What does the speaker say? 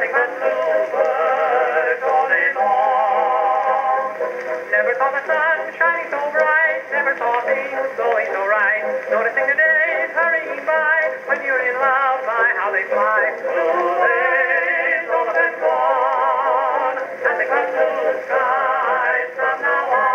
nothing but bluebirds all day long. Never saw the sun shining so bright, never saw things going so right. Noticing the days hurrying by, when you're in love, by how they fly. Blue days all up and gone, nothing but blue skies from now on.